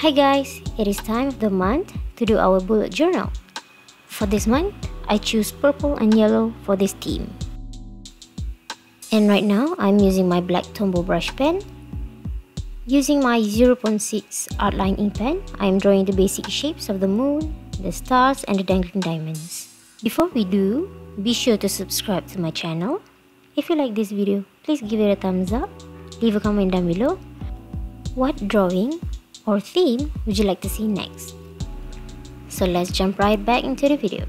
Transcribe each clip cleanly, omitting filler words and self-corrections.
Hi guys, it is time of the month to do our bullet journal. For this month, I choose purple and yellow for this theme. And right now, I'm using my black Tombow brush pen. Using my 0.6 Artline ink pen, I am drawing the basic shapes of the moon, the stars and the dangling diamonds. Before we do, be sure to subscribe to my channel. If you like this video, please give it a thumbs up, leave a comment down below. What drawing or theme would you like to see next? So let's jump right back into the video.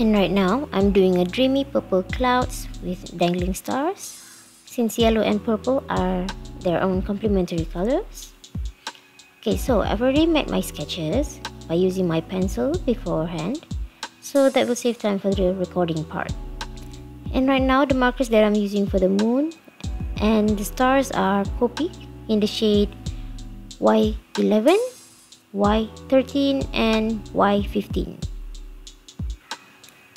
And right now, I'm doing a dreamy purple clouds with dangling stars. Since yellow and purple are their own complementary colors. Okay, so I've already made my sketches by using my pencil beforehand, so that will save time for the recording part. And right now, the markers that I'm using for the moon and the stars are Copic in the shade Y11, Y13 and Y15.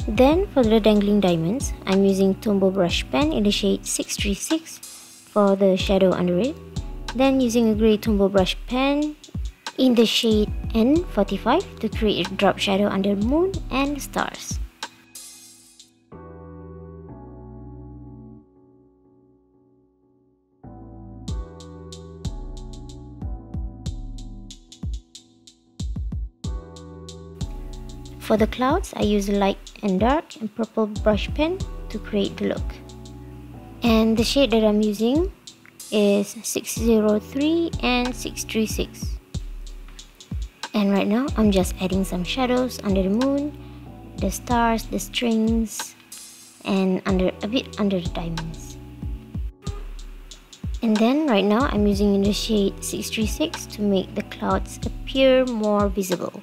Then for the dangling diamonds, I'm using Tombow brush pen in the shade 636 for the shadow under it. Then using a grey Tombow brush pen in the shade N45 to create a drop shadow under moon and stars. For the clouds, I use light and dark and purple brush pen to create the look. And the shade that I'm using is 603 and 636. And right now, I'm just adding some shadows under the moon, the stars, the strings, and a bit under the diamonds. And then right now, I'm using the shade 636 to make the clouds appear more visible.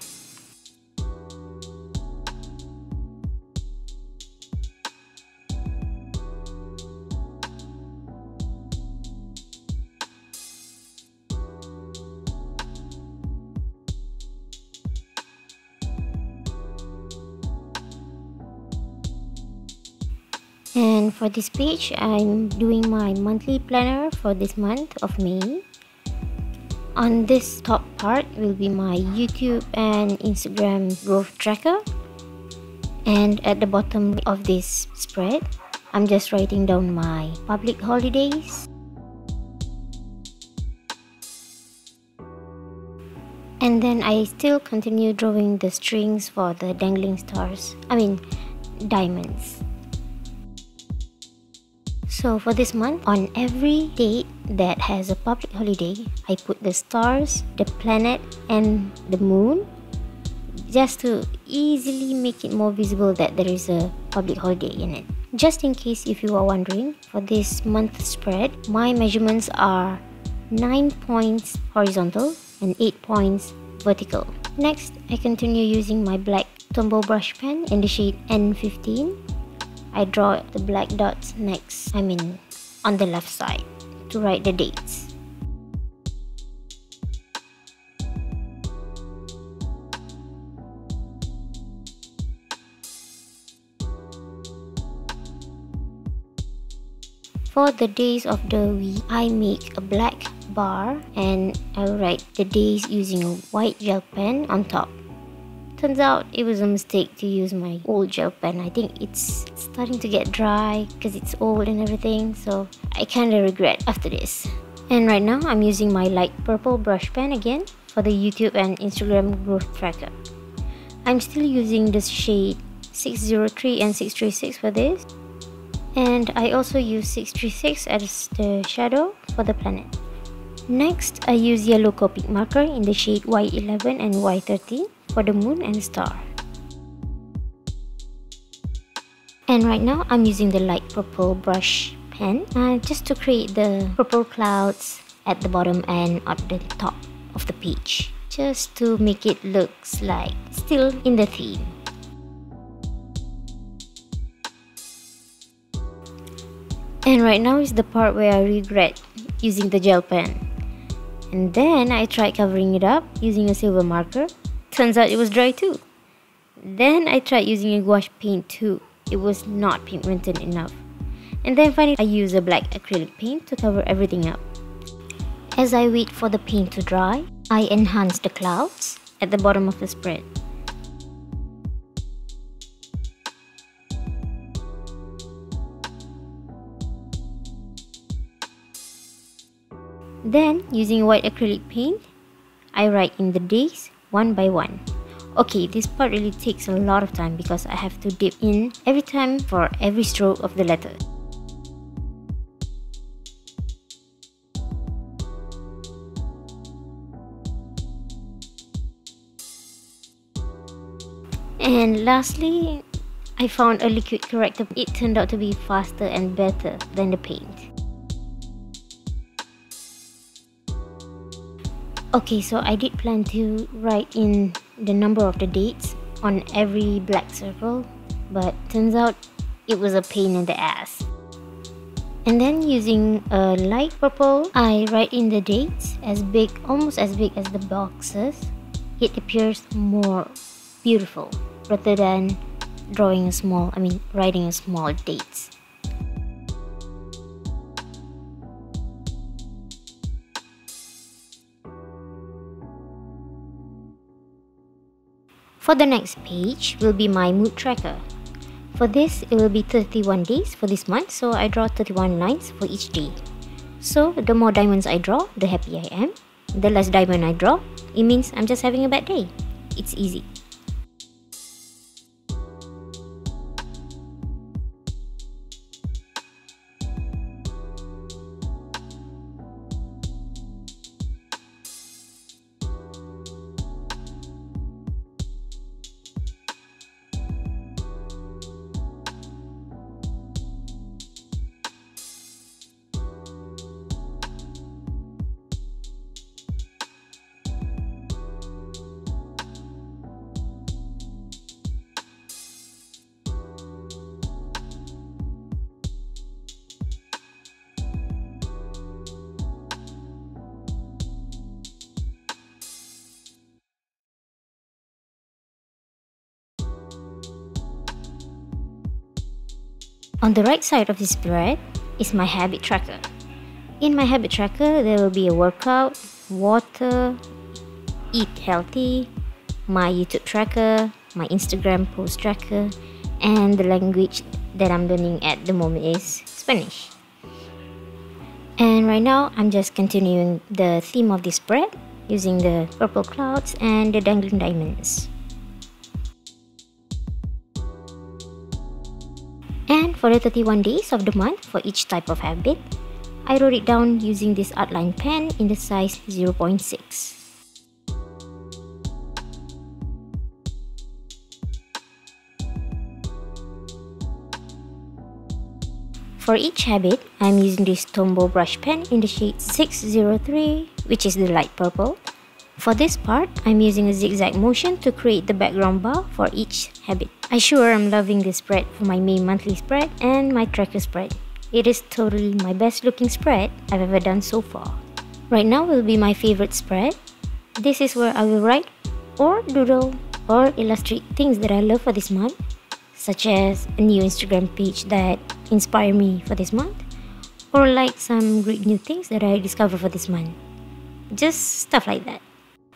And for this page, I'm doing my monthly planner for this month of May. On this top part will be my YouTube and Instagram growth tracker. And at the bottom of this spread, I'm just writing down my public holidays. And then I still continue drawing the strings for the dangling stars, diamonds. So for this month, on every date that has a public holiday, I put the stars, the planet and the moon just to easily make it more visible that there is a public holiday in it. Just in case if you are wondering, for this month spread, my measurements are 9 points horizontal and 8 points vertical. Next, I continue using my black Tombow brush pen in the shade N15. I draw the black dots on the left side to write the dates. For the days of the week, I make a black bar and I write the days using a white gel pen on top. Turns out it was a mistake to use my old gel pen. I think it's starting to get dry because it's old and everything, so I kind of regret after this. And right now I'm using my light purple brush pen again for the YouTube and Instagram growth tracker. I'm still using the shade 603 and 636 for this, and I also use 636 as the shadow for the planet. Next, I use yellow Copic marker in the shade Y11 and Y13 for the moon and star. And right now, I'm using the light purple brush pen just to create the purple clouds at the bottom and at the top of the page, just to make it look like still in the theme. And right now is the part where I regret using the gel pen. And then I tried covering it up using a silver marker. Turns out it was dry too. Then I tried using a gouache paint too. It was not pigmented enough. And then finally I used a black acrylic paint to cover everything up. As I wait for the paint to dry, I enhance the clouds at the bottom of the spread. Then, using white acrylic paint, I write in the days one by one. Okay, this part really takes a lot of time because I have to dip in every time for every stroke of the letter. And lastly, I found a liquid corrector. It turned out to be faster and better than the paint. Okay, so I did plan to write in the number of the dates on every black circle, but turns out it was a pain in the ass. And then using a light purple, I write in the dates as big, almost as big as the boxes. It appears more beautiful rather than writing a small dates. For the next page will be my mood tracker. For this, it will be 31 days for this month, so I draw 31 lines for each day. So the more diamonds I draw, the happier I am. The less diamond I draw, it means I'm just having a bad day. It's easy. On the right side of this spread is my habit tracker. In my habit tracker, there will be a workout, water, eat healthy, my YouTube tracker, my Instagram post tracker, and the language that I'm learning at the moment is Spanish. And right now, I'm just continuing the theme of this spread using the purple clouds and the dangling diamonds. And for the 31 days of the month for each type of habit, I wrote it down using this Artline pen in the size 0.6. For each habit, I'm using this Tombow brush pen in the shade 603, which is the light purple. For this part, I'm using a zigzag motion to create the background bar for each habit. I sure am loving this spread for my main monthly spread and my tracker spread. It is totally my best looking spread I've ever done so far. Right now will be my favorite spread. This is where I will write or doodle or illustrate things that I love for this month, such as a new Instagram page that inspired me for this month, or like some great new things that I discovered for this month. Just stuff like that.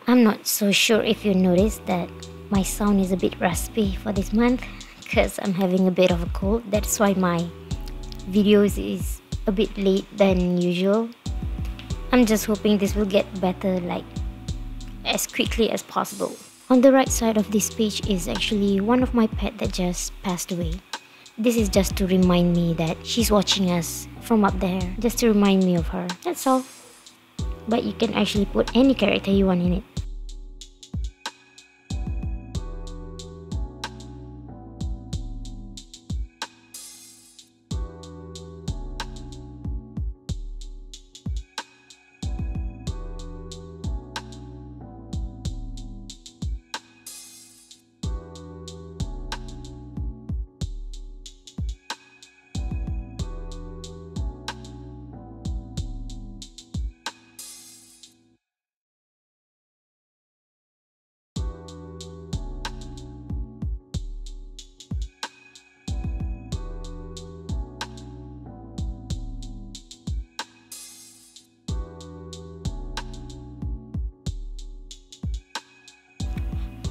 I'm not so sure if you noticed that my sound is a bit raspy for this month because I'm having a bit of a cold. That's why my videos is a bit late than usual. I'm just hoping this will get better like as quickly as possible. On the right side of this page is actually one of my pets that just passed away. This is just to remind me that she's watching us from up there, just to remind me of her. That's all. But you can actually put any character you want in it.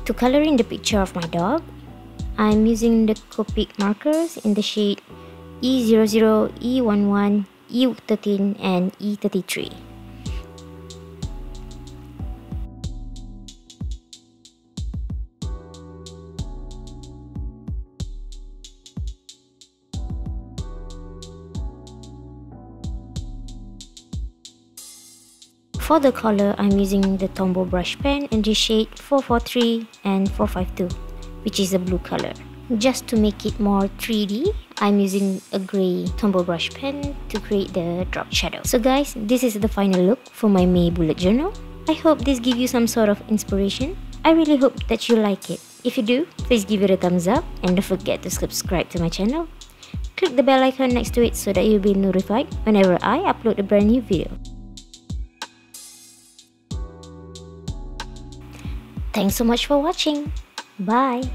To color in the picture of my dog, I'm using the Copic markers in the shade E00, E11, E13 and E33. For the color, I'm using the Tombow brush pen in the shade 443 and 452, which is a blue color. Just to make it more 3D, I'm using a grey Tombow brush pen to create the drop shadow. So guys, this is the final look for my May bullet journal. I hope this gives you some sort of inspiration. I really hope that you like it. If you do, please give it a thumbs up and don't forget to subscribe to my channel. Click the bell icon next to it so that you'll be notified whenever I upload a brand new video. Thanks so much for watching. Bye!